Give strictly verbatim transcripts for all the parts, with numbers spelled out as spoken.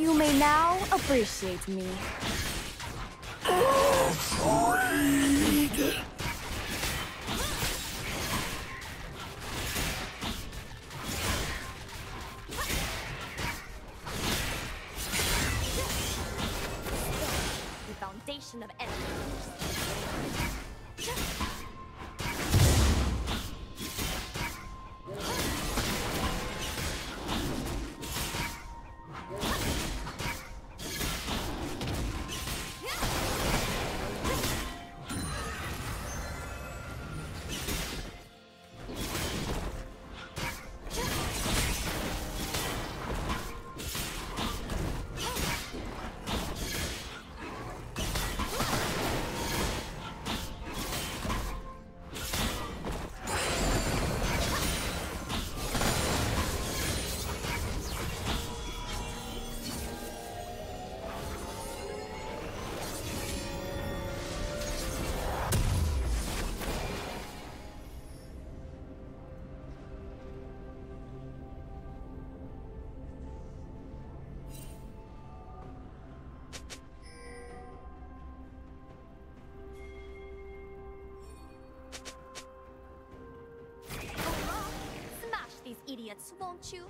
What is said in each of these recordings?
You may now appreciate me. Afraid. The foundation of enemies. Idiots, won't you?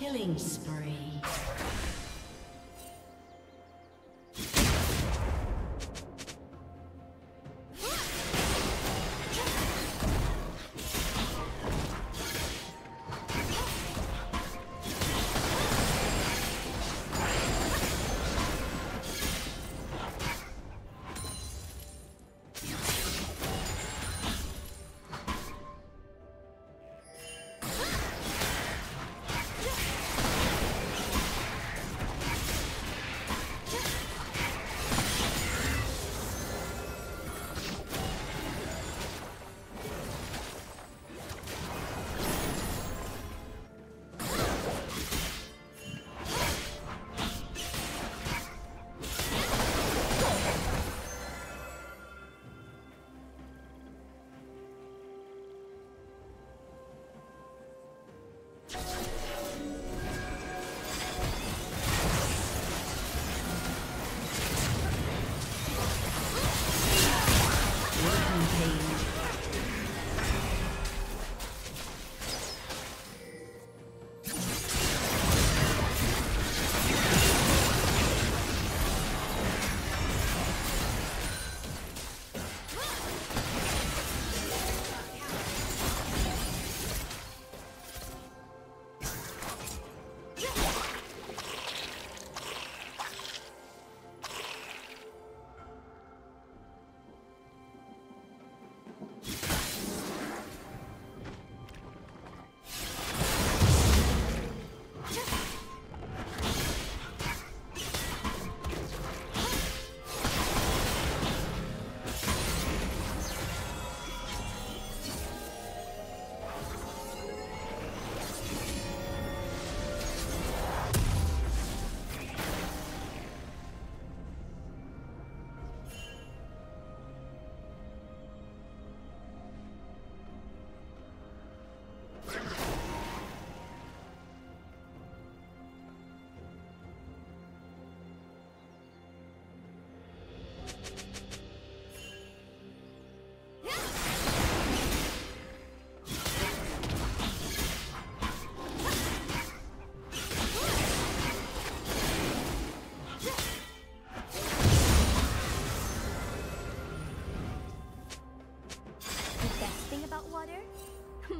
Killing spree.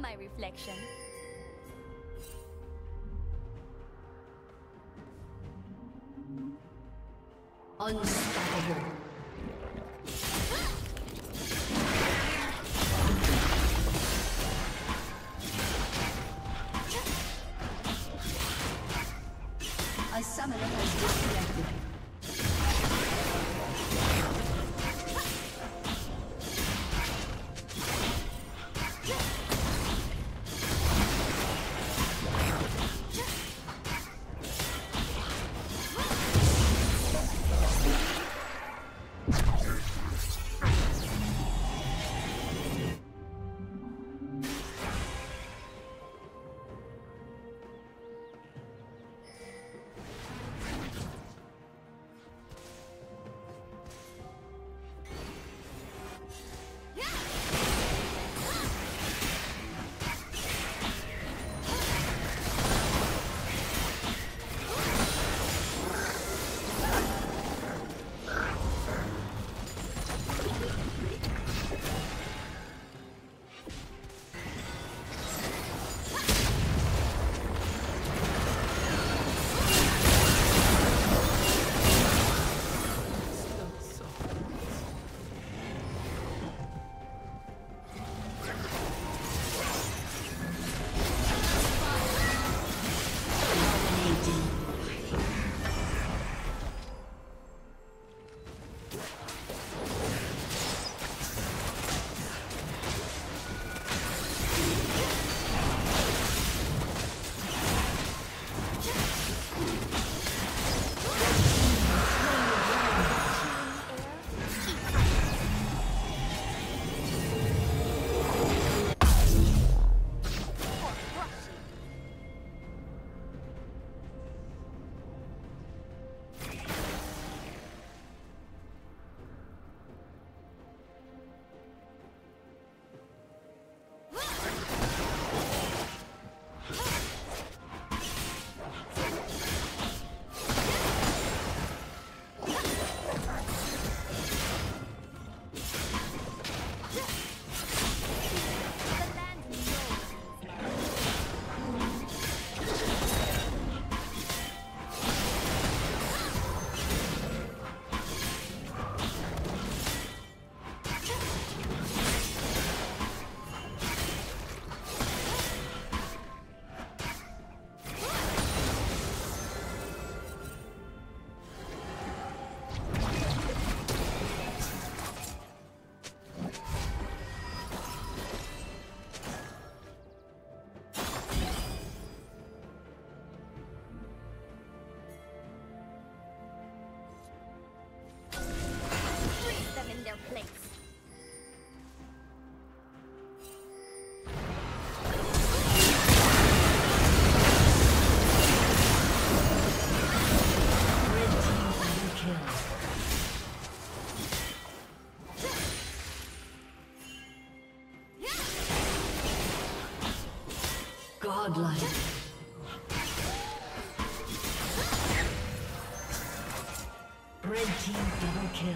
my reflection. Unstoppable. A summoner has disconnected. Godlike. Red team double kill.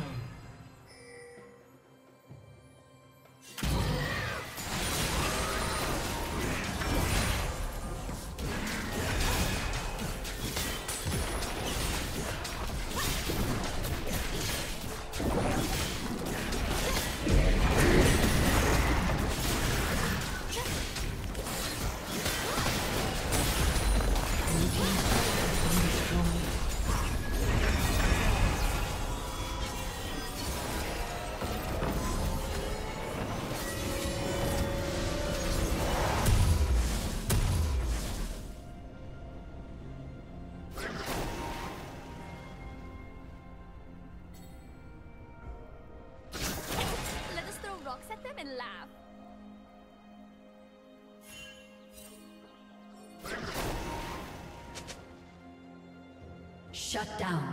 Shut down.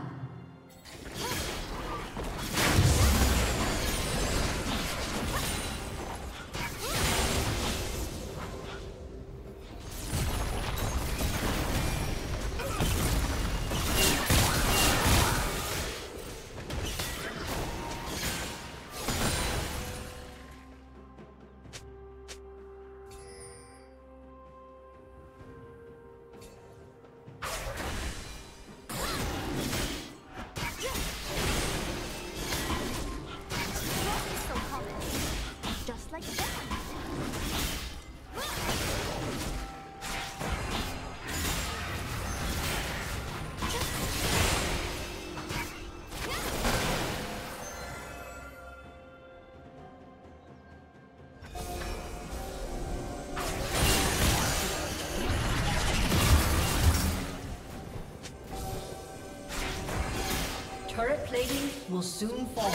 plating will soon fall.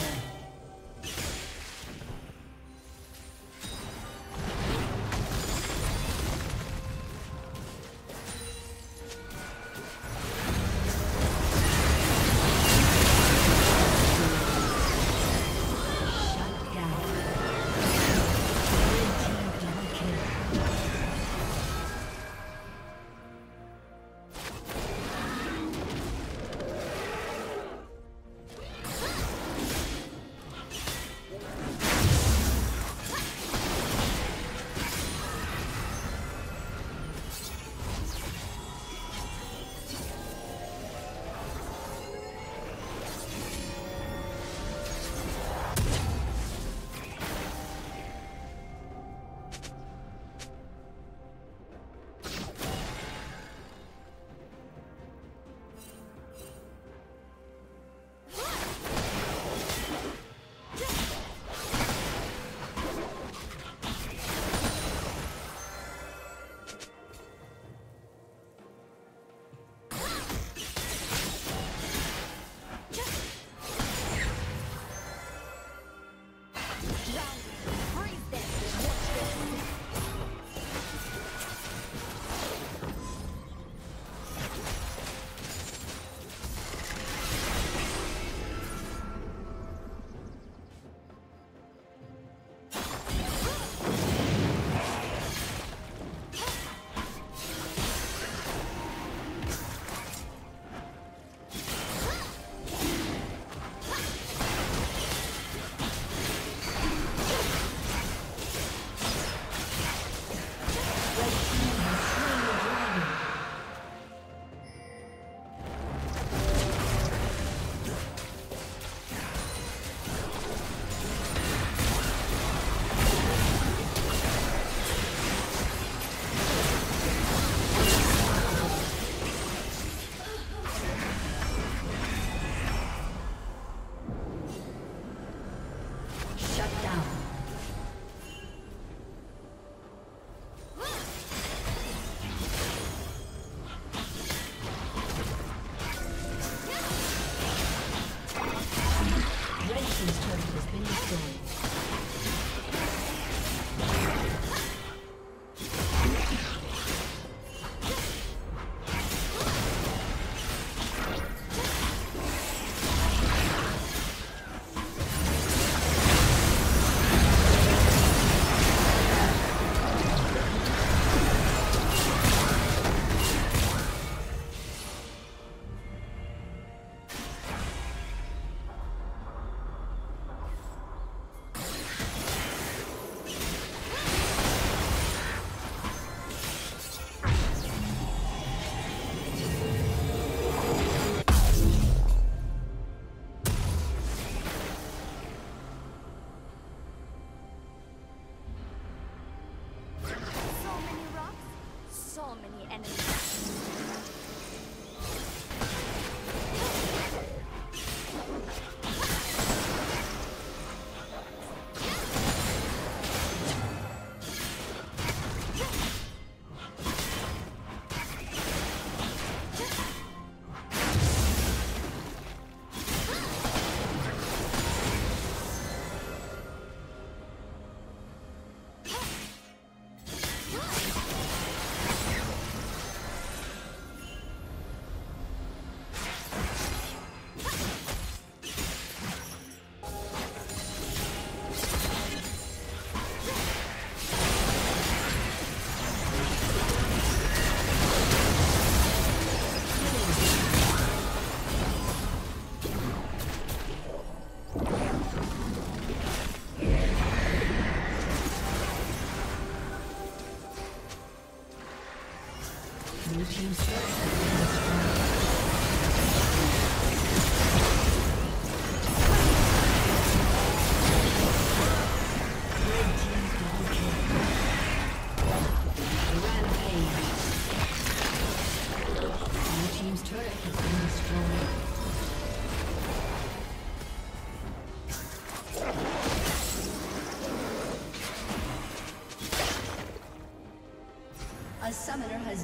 A summoner has